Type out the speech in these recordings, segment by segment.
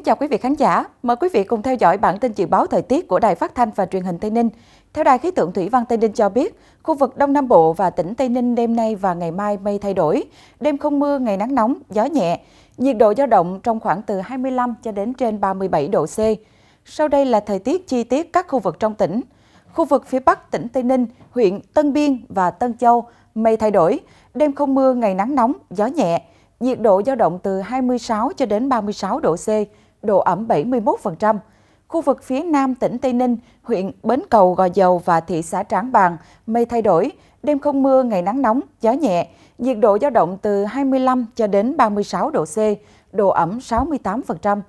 Kính chào quý vị khán giả, mời quý vị cùng theo dõi bản tin dự báo thời tiết của Đài Phát thanh và Truyền hình Tây Ninh. Theo Đài Khí tượng Thủy văn Tây Ninh cho biết, khu vực Đông Nam Bộ và tỉnh Tây Ninh đêm nay và ngày mai mây thay đổi, đêm không mưa, ngày nắng nóng, gió nhẹ, nhiệt độ dao động trong khoảng từ 25 cho đến trên 37 độ C. Sau đây là thời tiết chi tiết các khu vực trong tỉnh. Khu vực phía Bắc tỉnh Tây Ninh, huyện Tân Biên và Tân Châu mây thay đổi, đêm không mưa, ngày nắng nóng, gió nhẹ, nhiệt độ dao động từ 26 cho đến 36 độ C. Độ ẩm 71%. Khu vực phía Nam tỉnh Tây Ninh, huyện Bến Cầu, Gò Dầu và thị xã Trảng Bàng, mây thay đổi, đêm không mưa, ngày nắng nóng, gió nhẹ, nhiệt độ dao động từ 25 cho đến 36 độ C, độ ẩm 68%.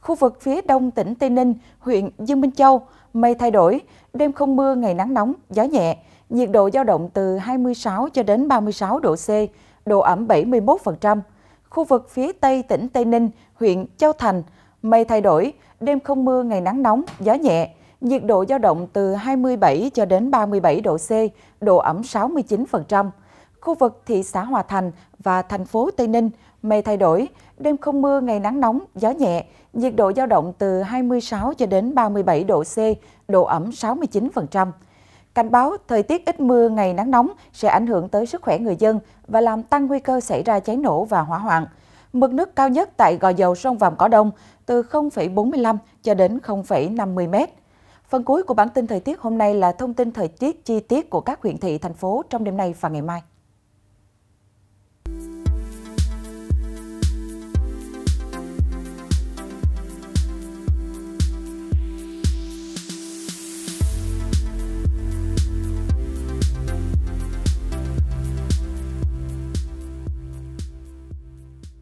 Khu vực phía Đông tỉnh Tây Ninh, huyện Dương Minh Châu, mây thay đổi, đêm không mưa, ngày nắng nóng, gió nhẹ, nhiệt độ dao động từ 26 cho đến 36 độ C, độ ẩm 71%. Khu vực phía Tây tỉnh Tây Ninh, huyện Châu Thành, mây thay đổi, đêm không mưa, ngày nắng nóng, gió nhẹ, nhiệt độ dao động từ 27 cho đến 37 độ C, độ ẩm 69%. Khu vực thị xã Hòa Thành và thành phố Tây Ninh, mây thay đổi, đêm không mưa, ngày nắng nóng, gió nhẹ, nhiệt độ dao động từ 26 cho đến 37 độ C, độ ẩm 69%. Cảnh báo thời tiết ít mưa, ngày nắng nóng sẽ ảnh hưởng tới sức khỏe người dân và làm tăng nguy cơ xảy ra cháy nổ và hỏa hoạn. Mực nước cao nhất tại Gò Dầu sông Vàm Cỏ Đông từ 0,45 cho đến 0,50 m. Phần cuối của bản tin thời tiết hôm nay là thông tin thời tiết chi tiết của các huyện thị, thành phố trong đêm nay và ngày mai.